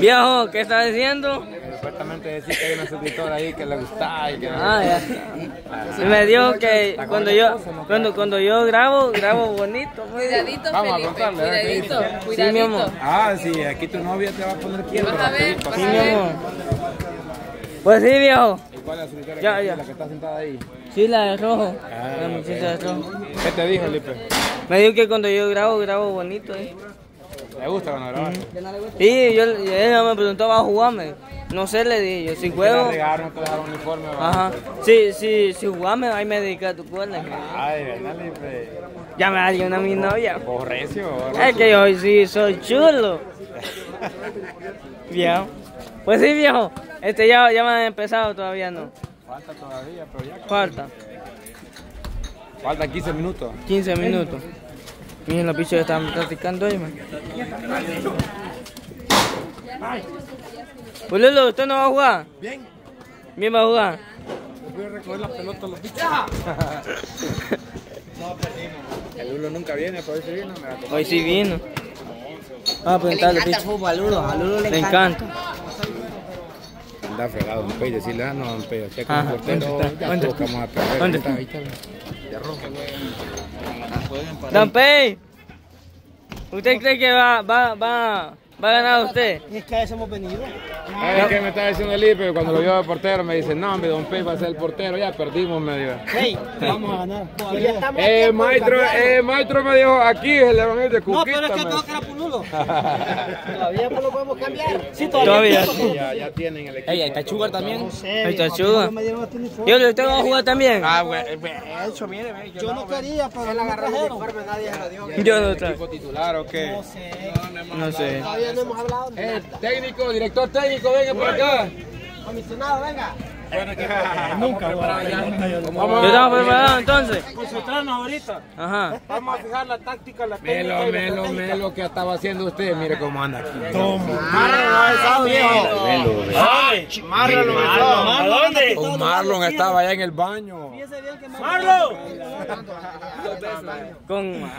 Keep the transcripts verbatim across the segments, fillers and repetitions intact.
Viejo, ¿qué estás diciendo? Supuestamente decir que hay una suscriptora ahí que le gusta y que no ah, le gusta. Ya. Ah, me dijo que cuando yo, cuando, cuando yo grabo, grabo bonito. Cuidadito, vamos Felipe, a cuidadito, cuidadito. Sí, mi amor. Ah, sí, aquí tu novia te va a poner quiebra. Vas a ver, vas sí, a ver. Mi amor. Pues sí, viejo. ¿Y cuál es la suscriptora? Ya, ya. ¿La que está sentada ahí? Sí, la de rojo. Ah, la muchacha okay. de rojo. ¿Qué te dijo, Felipe? Me dijo que cuando yo grabo, grabo bonito. ¿Eh? ¿Le gusta cuando grabas? Mm. Sí, yo, ella me preguntó, ¿va a jugarme? No sé, le dije yo, si juego... ¿Te regaron, te dejaron uniforme? Ajá. Sí, sí, si jugame, ahí me dedica a tu cuerda. Ay, dale, pues. Ya me alguien a mi novia. Borrecio, borrecio. Es que yo sí soy chulo. Viejo. Pues sí, viejo. Este ya, ya me han empezado, todavía no. Falta todavía, pero ya... Falta. Falta quince minutos. quince minutos. Miren los bichos que están practicando ahí, man. Pues Lolo, ¿usted no va a jugar? Bien. ¿Bien va a jugar? Voy a recoger las pelotas a los bichos. No, perdimos. El Lolo nunca viene, pero hoy sí vino. Hoy sí vino. Vamos a preguntarle, bicho. Le encanta el fútbol, a Lolo. A Lolo le encanta. Anda fregado, don Pey. Decirle, ah, no, don Pey. Usted como portero, ya todos vamos a perder. ¿Dónde está? Ahí está. Ya roja, güey. Don Pey, ¿usted cree que va, va, va, va a ganar usted? Es que a eso hemos venido. Es que me estaba diciendo el pero cuando lo vio de portero me dice, no, hombre, Don Pey va a ser el portero, ya perdimos, me dijo. Hey, vamos a ganar. Eh, maestro, eh, maestro me dijo, aquí es el hermano de Cuquita. No, pero es que todo era Pululo. Todavía pues lo podemos cambiar. Sí, todavía. todavía. Ya, ya tienen el equipo. Ey, ahí está Chugar también. No sé, ahí está Chugar. Yo le tengo a jugar también. Ah, bueno, eso, mire, yo, yo no, no quería, pero él agarró el uniforme, nadie se lo dio. Yo no está. ¿Equipo titular o qué? No sé. No sé. Todavía no hemos hablado. Eh, técnico, director técnico, venga por acá. Comisionado, venga. Bueno, que nunca vamos. Yo estaba preparado entonces. Concentrarnos ahorita. Ajá. Vamos a fijar la táctica, la técnica. Melo, melo, melo que estaba haciendo usted. Mire cómo anda aquí. Toma. Marlon, viejo. Ay, Marlon estaba. ¿A dónde? Marlon estaba allá en el baño. Marlon. Con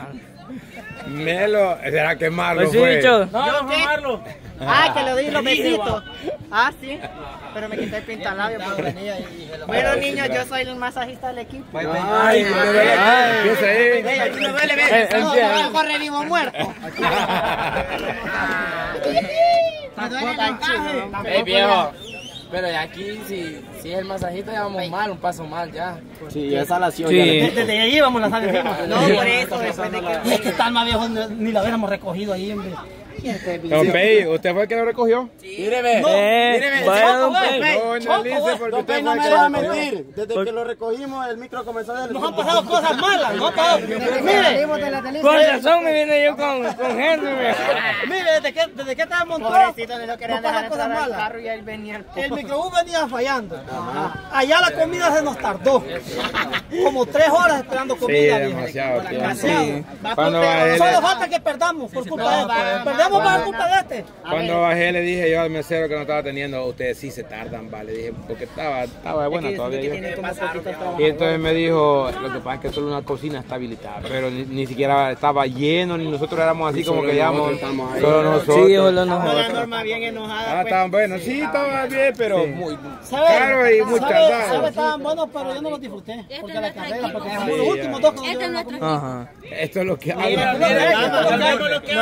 Melo, ¿será que Marlon fue? No, fue Marlon. Ah, que le di los besitos. Ah, sí. Pero me quité el pintalabio por venir y... Bueno, niños, yo soy el masajista del equipo. Ay, ¿qué es ahí? Aquí me duele ver. Abajo venimos muertos. Me duele el encaje. Ey, viejo. Pero de aquí, si, si es el masajito, ya vamos mal, un paso mal ya. Sí, esa es la acción. Desde ahí vamos la sangre. No, por eso, después de que... Es que está el más viejo, ni la hubiéramos recogido ahí, hombre. Don Pey, ¿usted fue el que lo recogió? Sí. Míreme, no, míreme. Bueno, no, no analice porque Don Pey no me deja mentir. Desde por... que lo recogimos, el micro comenzó a... Nos han pasado cosas malas, ¿no? Mire, con razón me vine yo con, con gente. Mire, desde que, desde que estaba montado, nos pasan cosas malas. El microbús venía fallando. Allá la comida se nos tardó. Como tres horas esperando comida. Sí, demasiado. Solo falta que perdamos por culpa de él. Cuando bajé le dije yo al mesero que no estaba teniendo, ustedes sí se tardan, vale, dije, porque estaba, estaba de buena todavía. Y entonces me dijo, lo que pasa es que solo una cocina está habilitada, pero ni, ni siquiera estaba lleno, ni nosotros éramos así como que llamamos, solo nosotros. Sí, solo nosotros. La norma bien enojada. Ah, estaban buenos, sí, estaban bien, pero muy caro y muy cansado. Estaban buenos, pero yo no los disfruté, porque la carrera, porque los últimos dos. Esto es lo que hago.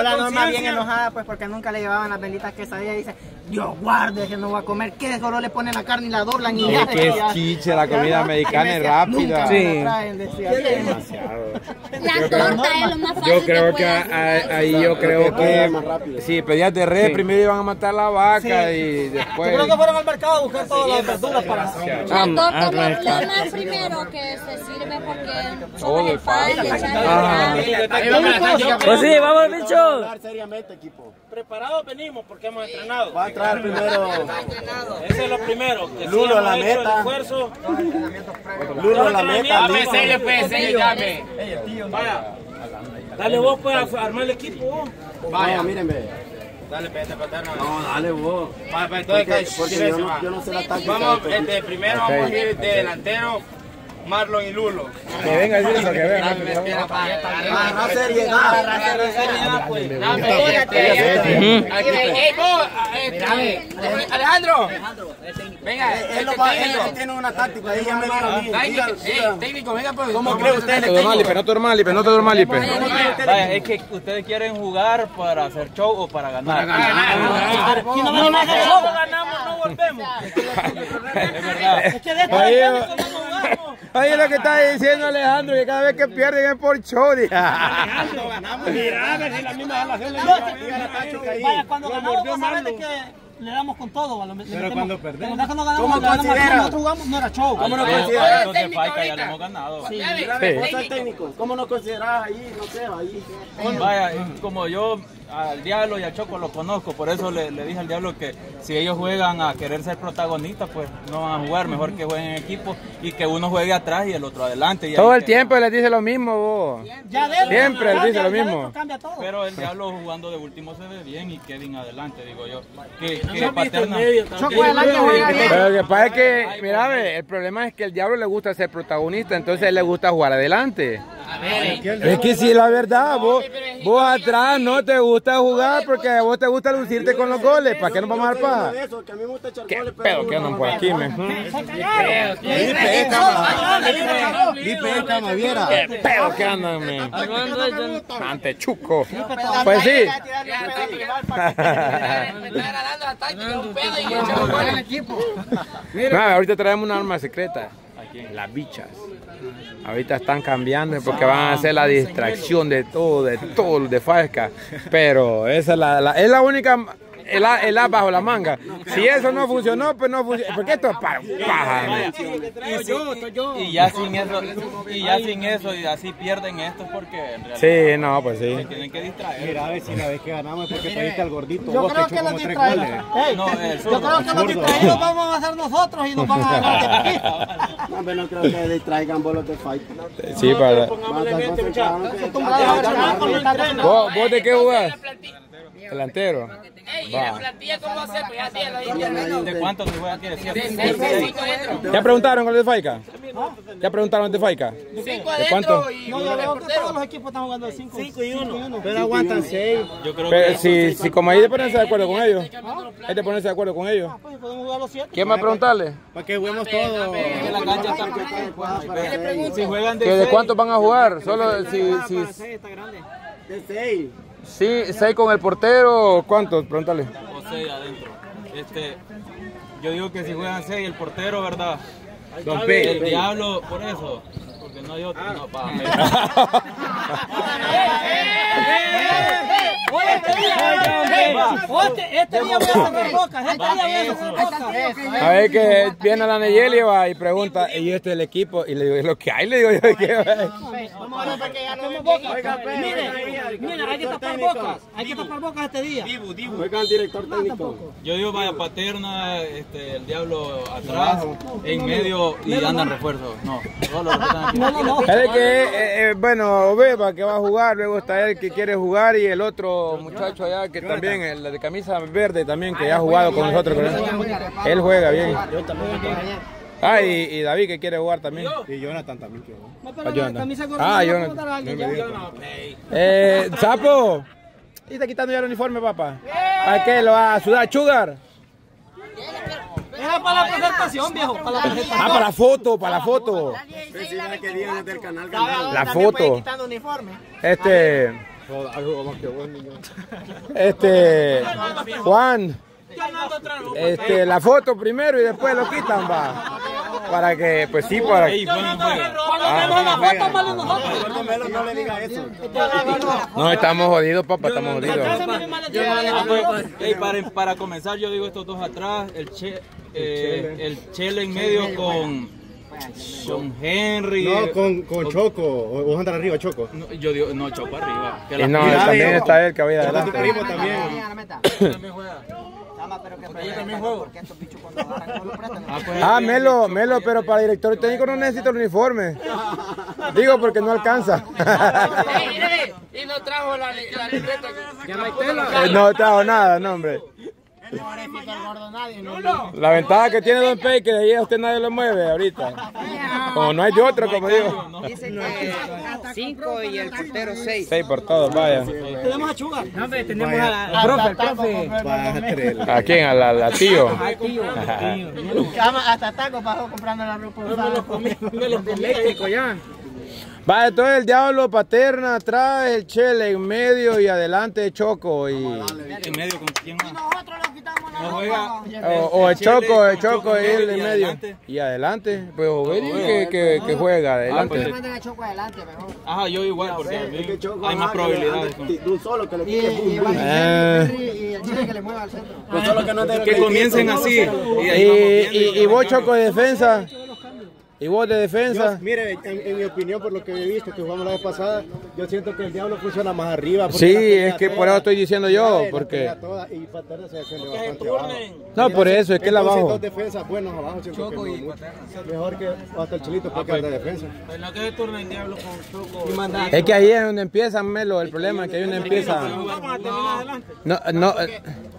La norma bien enojada. Pues porque nunca le llevaban las velitas quesadillas y dice, Dios guarde que no va a comer, que de solo le ponen la carne y la doblan y ya. Que es chiche, la comida mexicana es rápida. Sí. Demasiado. La torta es lo más fácil. Yo creo que ahí yo creo que sí, pedías de res, primero iban a matar la vaca y después. Yo creo que fueron al mercado a buscar todas las verduras para la torta. Lo más primero que se sirve porque son el pan y echar. Pues sí, vamos bicho. Equipo. Preparados venimos porque hemos entrenado. Va a entrar primero. Eso es lo primero. Lulo a la meta. Lulo a la meta. Pésele, pésele, llame. Vaya. Dale vos, pues, armar el equipo. Vaya, mírenme. Dale, pésele, paterno. No, dale vos. Vamos, primero vamos a ir de delantero. Marlon y Lulo. Que venga el eso, que venga. La seriedad. La seriedad, pues. Alejandro. Venga, él tiene una táctica. Técnico, venga, pues. ¿Cómo cree usted? No te normalipe, no te normalipe. Es que ustedes quieren jugar para hacer show o para ganar. Para ganar. Si no ganamos, no volvemos. Es verdad. Es que de esto no ganamos. Oye lo que está diciendo Alejandro, que cada vez que pierden es por show. Alejandro, ganamos. Mirá, es la misma relación. Vaya, cuando ganamos, vos sabés de que le damos con todo, le metemos. Pero cuando perdemos, cuando ganamos, ¿cómo considera? Nosotros jugamos, no era show. ¿Cómo nos consideras? Entonces, Paica, ya lo hemos ganado. Sí, vos sos técnico. ¿Cómo nos considerás ahí? No sé, ahí. Vaya, como yo al Diablo y al Choco lo conozco, por eso le, le dije al Diablo que si ellos juegan a querer ser protagonistas, pues no van a jugar, mejor que jueguen en equipo y que uno juegue atrás y el otro adelante. Y todo el tiempo les dice lo mismo, vos. Ya de siempre les dice lo mismo. Pero el Diablo jugando de último se ve bien y Kevin adelante, digo yo. Que, que no paterna. Medio, Choco adelante juega bien. Pero lo que pasa es que, mira, el problema es que el Diablo le gusta ser protagonista, entonces le gusta jugar adelante. A ver, es que si sí, la verdad, vos, vos atrás no te gusta jugar porque a vos te gusta lucirte con los goles. ¿Para qué nos vamos a dar paja? ¿Qué pedo que andan por aquí, me? Dipe esta, dipe esta, me viera. ¿Qué pedo que andan, me? Ante Chuco. Pues sí. No, ahorita traemos una arma secreta. Las bichas. Ahorita están cambiando porque van a hacer la distracción de todo, de todo, de Falca. Pero esa es la, la, es la única, el A, el A bajo la manga. Si eso no funcionó, pues no funcionó. Porque esto es para paja. Y, y ya sin eso, y ya sin eso, y así pierden esto porque en realidad sí, no, pues sí. Tienen que distraer. Mira, a ver si la vez que ganamos es porque trajiste al gordito. Yo creo que los distraídos. Yo creo que los distraídos vamos a hacer nosotros y nos van a ganar de aquí. No, pero no creo que distraigan bolos de Fight. Sí, para. ¿Vos de qué jugás? Delantero. ¿De cuánto se juega? ¿Ya preguntaron con el de Faica? ¿Ya preguntaron el de Faica? ¿De cuánto? No, todos los equipos están jugando de cinco y uno. Pero aguantan seis. Si como ahí te ponerse de acuerdo con ellos. Ahí te ponerse de acuerdo con ellos. ¿Quién va a preguntarle? Para que juguemos todos. ¿De cuántos van a jugar? Solo si... De seis. Sí, seis con el portero, ¿cuántos? Pregúntale. O seis adentro. Este, yo digo que si juegan seis el portero, ¿verdad? Don P. El Diablo, por eso. Porque no hay otro. Ah. No, para mí. Este día voy a hacer rocas, este día voy a hacer rocas. A ver que viene a la Nayeli va y pregunta, ¿y este es el equipo? Y le digo, ¿es lo que hay? Le digo yo, ¿qué va? Vamos a ver para que ya no bocas. Mire, mire, hay que tapar bocas, hay que tapar bocas este día. Dibu, Dibu. Oiga al director técnico. Yo digo, vaya Paterna, este, el Diablo atrás, en medio y andan refuerzos. No, solo refuerzos. Es que, bueno, Beba que va a jugar, luego está él que quiere jugar y el otro muchacho allá que también, el de camisa verde también, que ya ha jugado con nosotros. Él juega bien. Ah, y, y David que quiere jugar también. Y Jonathan también quiere jugar. Ah, Jonathan. Eh, Sapo, ¿y está quitando ya el uniforme, papá? ¿A qué lo va a sudar, Sugar? Era para la presentación, viejo. Para la presentación. Ah, para la foto, para la foto. La foto. Este... Este, Juan, este, la foto primero y después lo quitan, va. Para que, pues sí, para que. No, estamos jodidos, papá, estamos jodidos. Para, para comenzar, yo digo estos dos atrás, el Che, eh, el Chele en medio con. Con Henry. No, con, con Choco. ¿Vos andas arriba, Choco? No, yo digo, no, Choco arriba. Que la... No, también de está él que había adelante. Choco, tu primo también. También juega. Ah, Melo, Melo, pero para director técnico no necesito el uniforme. Digo, porque no alcanza. Y no trajo la libreta. No trajo nada, no, hombre. No necesita el gordo nadie. No, no. La ventaja que tiene Don Pei, que de ahí a usted nadie lo mueve ahorita. Como no hay de otro, como digo. Dicen que cinco y el portero seis. Seis por todos, vaya. Tenemos a Chuga. No, hombre, tenemos a la... Al profe, el profe. ¿A quién? ¿A la, la tío? A tío. Hasta taco pasó comprando la ropa. No los eléctricos ya. Va, entonces el Diablo, Paterna, atrás, el Chele en medio y adelante Choco. Y en medio con quién más. Y nosotros lo quitamos la ropa. O, o el Choco, el Choco y él en medio. Y adelante, pues Overi que, que, que juega adelante. Ah, pues. Mandan a Choco adelante mejor. Ajá, yo igual porque hay más probabilidades. De un solo que le quite. Que le mueva al centro. Pues solo que no te que comiencen así. Y y vos Choco de defensa. ¿Y vos de defensa? Yo, mire, en, en mi opinión, por lo que he visto, que jugamos la vez pasada, yo siento que el Diablo funciona más arriba. Sí, es que toda, por eso estoy diciendo yo, porque... Toda, y Paterna se defiende bastante abajo. No, por eso, es que la bajo. Dos defensas buenas abajo, Choco y Paterna. Mejor que hasta el Chilito, porque ah, es de defensa. Pues no que se turnen el Diablo con Choco. Es que ahí es donde empieza, Melo, el problema, es que ahí es donde empieza... No, no...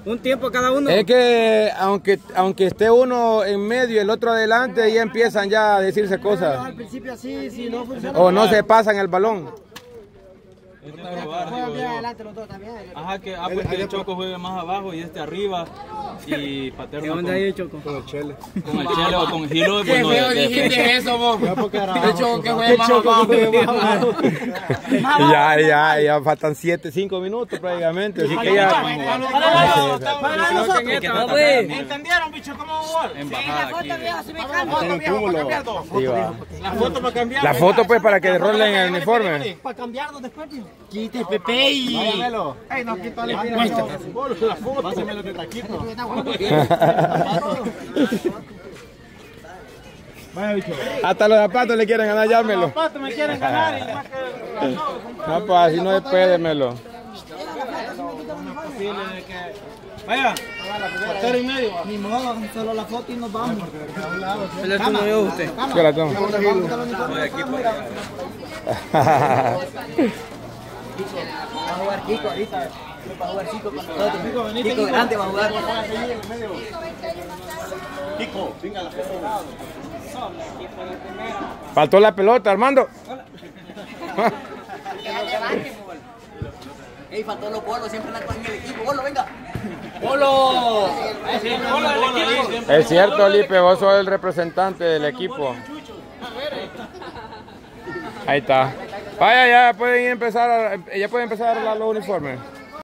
Un tiempo cada uno. Es que aunque, aunque esté uno en medio y el otro adelante, ya empiezan ya a decirse cosas. Al principio así, si no funciona. O no se pasan el balón. Este es probar, digo, yo. Ajá, que ah, pues que el Choco juegue más abajo y este arriba. Y Paterna. ¿De dónde hay el Choco? Con el Chele. Con el Chele o con Gilo. ¿Qué feo dijiste eso, vos? El Choco que juegue más abajo. Ya, ya, ya faltan siete, cinco minutos prácticamente. Así que ya. Para nosotros. ¿Entendieron, bicho? ¿Cómo jugar? Sí, la foto vieja se me cambia. La foto para cambiar. La foto, pues, para que derrolen el uniforme. Para cambiarnos después, tío. Quite Pepe y... Ay, no, quítale. La foto. Pásame los de taquito. Hasta los zapatos le quieren ganar, llámelo. Los zapatos me quieren ganar. Y no, pues así no despédemelo. Vaya, portero y medio. Ni modo, solo la foto y nos vamos. Se le toma yo a usted. Yo la tomo. Va a jugar Kiko ahorita. Va a jugar Kiko con nosotros. Kiko, venite. Kiko grande va a jugar. Kiko, venga la pelota. Faltó la pelota, Armando. Ey, faltó los bolos, siempre la cogen el equipo. Bolo, venga. Bolo. Es cierto, Lipe, vos sos el representante del equipo. Ahí está. Vaya, ya pueden empezar, a, ya pueden empezar a arreglar los uniformes.